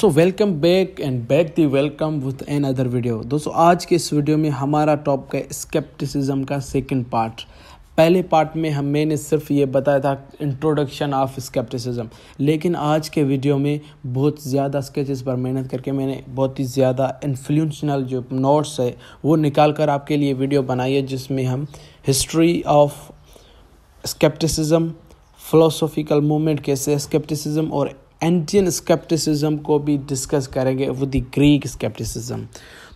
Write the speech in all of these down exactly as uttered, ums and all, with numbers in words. So welcome back and back the welcome with another video. दोस्तों आज के इस वीडियो में हमारा टॉपिक है स्केप्टिसिज्म का सेकंड पार्ट। पहले पार्ट में हम मैंने सिर्फ ये बताया था इंट्रोडक्शन ऑफ स्केप्टिसिज्म, लेकिन आज के वीडियो में बहुत ज़्यादा स्केचेस पर मेहनत करके मैंने बहुत ही ज़्यादा इन्फ्लुएंशनल जो नोट्स है वो निकाल कर आपके लिए वीडियो बनाई है, जिसमें हम history of scepticism, philosophical movement कैसे स्केप्टिसिज्म और एंशियन स्केप्टिसिज्म को भी डिस्कस करेंगे विद द ग्रीक स्केप्टिसिज्म।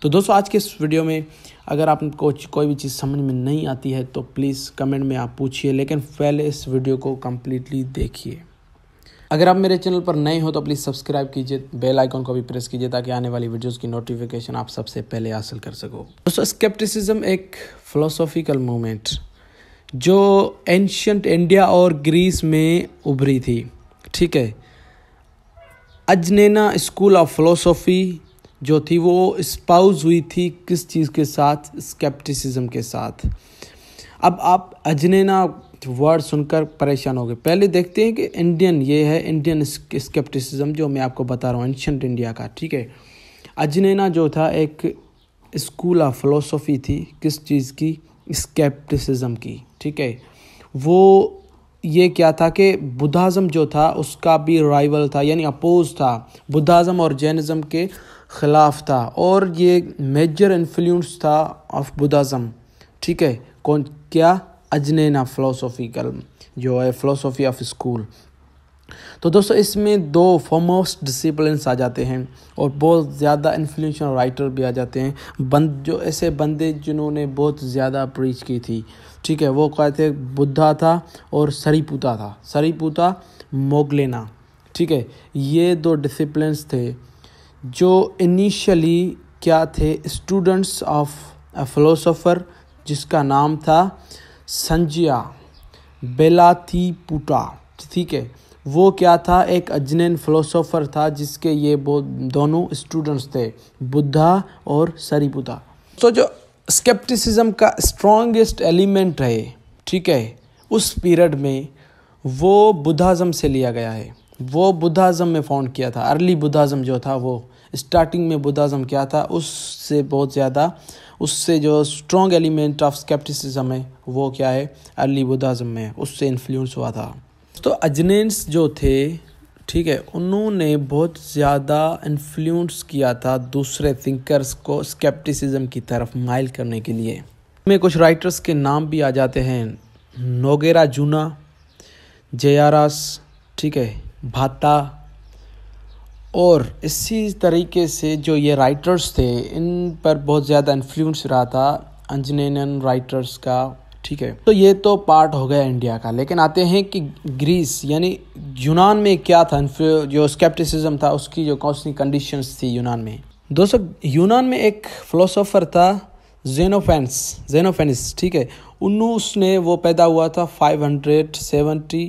तो दोस्तों आज के इस वीडियो में अगर आपको कोई भी चीज़ समझ में नहीं आती है तो प्लीज़ कमेंट में आप पूछिए, लेकिन पहले इस वीडियो को कम्प्लीटली देखिए। अगर आप मेरे चैनल पर नए हो तो प्लीज़ सब्सक्राइब कीजिए, बेल आइकॉन को भी प्रेस कीजिए ताकि आने वाली वीडियोस की नोटिफिकेशन आप सबसे पहले हासिल कर सको। दोस्तों स्केप्टिसिज्म एक फिलोसॉफिकल मूवमेंट जो एंशियंट इंडिया और ग्रीस में उभरी थी, ठीक है। अजनेना स्कूल ऑफ फिलोसॉफी जो थी वो स्पाउज हुई थी किस चीज़ के साथ? स्केप्टिसिज्म के साथ। अब आप अजनेना वर्ड सुनकर परेशान हो गए। पहले देखते हैं कि इंडियन ये है इंडियन स्केप्टिसिज्म जो मैं आपको बता रहा हूँ एंशियंट इंडिया का, ठीक है। अजनेना जो था एक स्कूल ऑफ फिलोसॉफी थी किस चीज़ की? स्केप्टिसिज्म की, ठीक है। वो ये क्या था कि बुद्धाज़म जो था उसका भी राइवल था, यानी अपोज था, बुद्धाज़म और जैनिज़म के ख़िलाफ़ था और ये मेजर इन्फ्लुएंस था ऑफ बुद्धाज़म, ठीक है। कौन? क्या? अजनेना फिलोसॉफिकल जो है फिलोसॉफी ऑफ स्कूल। तो दोस्तों इसमें दो फॉरमोस्ट डिसिप्लिन्स आ जाते हैं और बहुत ज़्यादा इन्फ्लुएंशियल राइटर भी आ जाते हैं, बंद जो ऐसे बंदे जिन्होंने बहुत ज़्यादा प्रीच की थी, ठीक है। वो कहते हैं बुद्धा था और सरीपुता था, सरीपुता मोगलेना, ठीक है। ये दो डिसिप्लिन्स थे जो इनिशियली क्या थे? स्टूडेंट्स ऑफ अ फिलोसोफर जिसका नाम था संजया बेलाथीपुटा, ठीक है। वो क्या था? एक अजनेन फिलोसोफर था जिसके ये वो दोनों स्टूडेंट्स थे, बुद्धा और सरिपुता। तो जो स्केप्टिसिज्म का स्ट्रॉन्गेस्ट एलिमेंट है, ठीक है, उस पीरियड में वो बुद्धाज़म से लिया गया है। वो बुद्धाज़म में फाउंड किया था, अर्ली बुद्धाज़म जो था वो स्टार्टिंग में बुद्धाज़म क्या था उससे बहुत ज़्यादा, उससे जो स्ट्रॉन्ग एलिमेंट ऑफ स्केप्टिसिज्म है वो क्या है? अर्ली बुद्धाज़म में उससे इन्फ्लुएंस हुआ था। तो अजनेंस जो थे, ठीक है, उन्होंने बहुत ज़्यादा इन्फ्लुएंस किया था दूसरे थिंकर्स को स्केप्टिसिज्म की तरफ माइल करने के लिए। में कुछ राइटर्स के नाम भी आ जाते हैं, नोगेरा जूना, जयारास, ठीक है, भाता, और इसी तरीके से जो ये राइटर्स थे इन पर बहुत ज़्यादा इन्फ्लुएंस रहा था अजनेनियन राइटर्स का, ठीक है। तो ये तो पार्ट हो गया इंडिया का, लेकिन आते हैं कि ग्रीस यानी यूनान में क्या था जो स्केप्टिसिज्म था, उसकी जो कौन सी कंडीशंस थी यूनान में। दोस्तों यूनान में एक फिलोसोफर था जेनोफेन्स, जेनोफेनिस, ठीक है। उन्होंने वो पैदा हुआ था फाइव हंड्रेड सेवेंटी,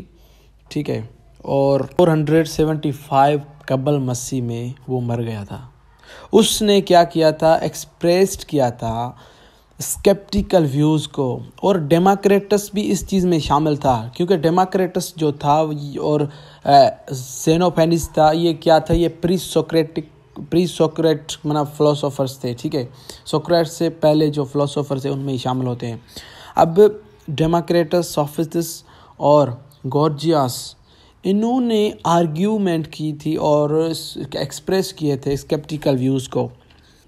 ठीक है, और फोर हंड्रेड सेवेंटी फाइव कबल मसीह में वो मर गया था। उसने क्या किया था? एक्सप्रेस्ड किया था स्केप्टिकल व्यूज़ को, और डेमोक्रेटस भी इस चीज़ में शामिल था, क्योंकि डेमोक्रेटस जो था और सेनोफेनिस था ये क्या था? ये प्री सोक्रेटिक प्री सोक्रेट मना फिलोसोफर्स थे, ठीक है। सोक्रेट से पहले जो फिलोसोफर्स हैं उनमें ही शामिल होते हैं। अब डेमोक्रेटस, सोफिस्ट्स और गोर्जियास, इन्होंने आर्ग्यूमेंट की थी और एक्सप्रेस किए थे स्केप्टिकल व्यूज़ को।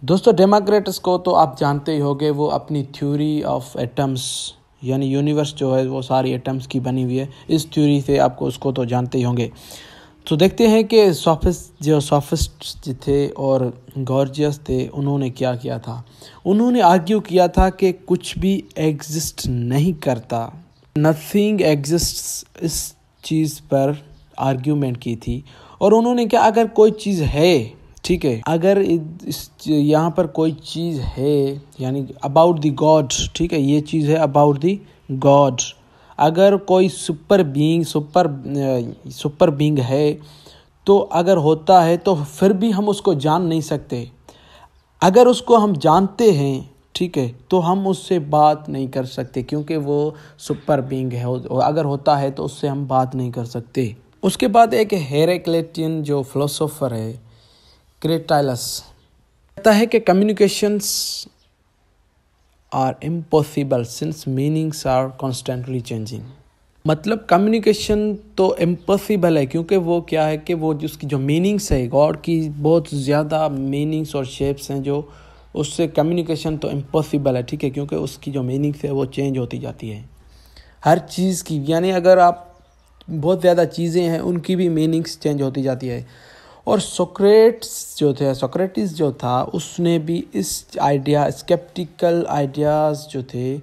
दोस्तों डेमोक्रेटस को तो आप जानते ही होंगे, वो अपनी थ्योरी ऑफ एटम्स यानी यूनिवर्स जो है वो सारी एटम्स की बनी हुई है, इस थ्योरी से आपको उसको तो जानते ही होंगे। तो देखते हैं कि सोफिस्ट जो सोफिस्ट थे और गॉर्जियस थे उन्होंने क्या किया था? उन्होंने आर्ग्यू किया था कि कुछ भी एग्जिस्ट नहीं करता, नथिंग एग्जिस्ट, इस चीज़ पर आर्ग्यूमेंट की थी। और उन्होंने क्या, अगर कोई चीज़ है, ठीक है, अगर इस यहाँ पर कोई चीज़ है यानी अबाउट द गॉड, ठीक है, ये चीज़ है अबाउट द गॉड, अगर कोई super being super super being है तो अगर होता है तो फिर भी हम उसको जान नहीं सकते, अगर उसको हम जानते हैं, ठीक है, तो हम उससे बात नहीं कर सकते क्योंकि वो सुपर बीइंग है, अगर होता है तो उससे हम बात नहीं कर सकते। उसके बाद एक हेराक्लेटियन जो फिलोसोफर है क्रेटाइलस कहता है कि communications are impossible since meanings are constantly changing. मतलब कम्युनिकेशन तो इम्पॉसिबल है क्योंकि वो क्या है कि वो उसकी जो मीनिंग्स है गॉड की बहुत ज़्यादा मीनिंग्स और शेप्स हैं जो उससे कम्युनिकेशन तो इम्पॉसिबल है, ठीक है, क्योंकि उसकी जो मीनिंग्स है वो चेंज होती जाती है हर चीज़ की। यानी अगर आप बहुत ज़्यादा चीज़ें हैं उनकी भी मीनिंग्स चेंज होती जाती है। और सोक्रेट्स जो थे सोक्रेटिस जो था उसने भी इस आइडिया स्केप्टिकल आइडियाज़ जो थे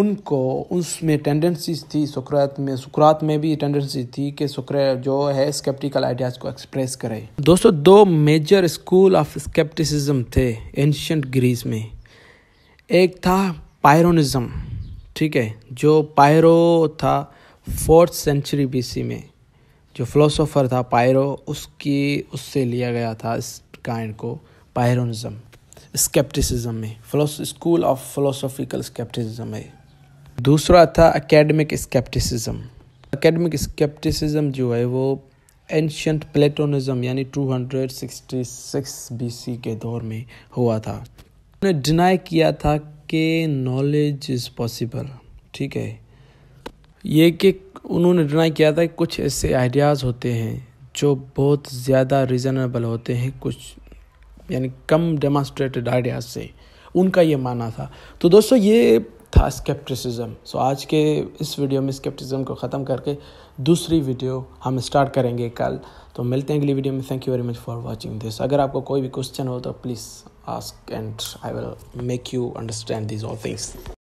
उनको उसमें टेंडेंसीज थी, सोक्रात में सोक्रात में भी टेंडेंसी थी कि सोक्रेट जो है स्केप्टिकल आइडियाज़ को एक्सप्रेस करे। दोस्तों दो मेजर स्कूल ऑफ स्केप्टिसिज्म थे एंशिएंट ग्रीस में। एक था पायरोनिज्म, ठीक है, जो पायरो था फोर्थ सेंचुरी बीसी में, जो फिलोसोफर था पायरो उसकी उससे लिया गया था इस काइंड को पायरोनिज्म स्केप्टिसिज्म में, फिलोस स्कूल ऑफ फिलोसोफिकल स्केप्टिसिज्म है। दूसरा था एकेडमिक स्केप्टिसिज्म। एकेडमिक स्केप्टिसिज्म जो है वो एंशिएंट प्लेटोनिज्म यानी टू सिक्सटी सिक्स बीसी के दौर में हुआ था। उन्होंने डिनाई किया था कि नॉलेज इज़ पॉसिबल, ठीक है, ये कि उन्होंने डिनाई किया था कि कुछ ऐसे आइडियाज़ होते हैं जो बहुत ज़्यादा रीज़नेबल होते हैं कुछ यानी कम डेमोंस्ट्रेटेड आइडियाज़ से, उनका ये मानना था। तो दोस्तों ये था स्केप्टिसिज्म। सो आज के इस वीडियो में स्केप्टिसिज्म को ख़त्म करके दूसरी वीडियो हम स्टार्ट करेंगे कल, तो मिलते हैं अगली वीडियो में। Thank you very much for watching this. अगर आपको कोई भी क्वेश्चन हो तो please ask and I will make you understand this all things.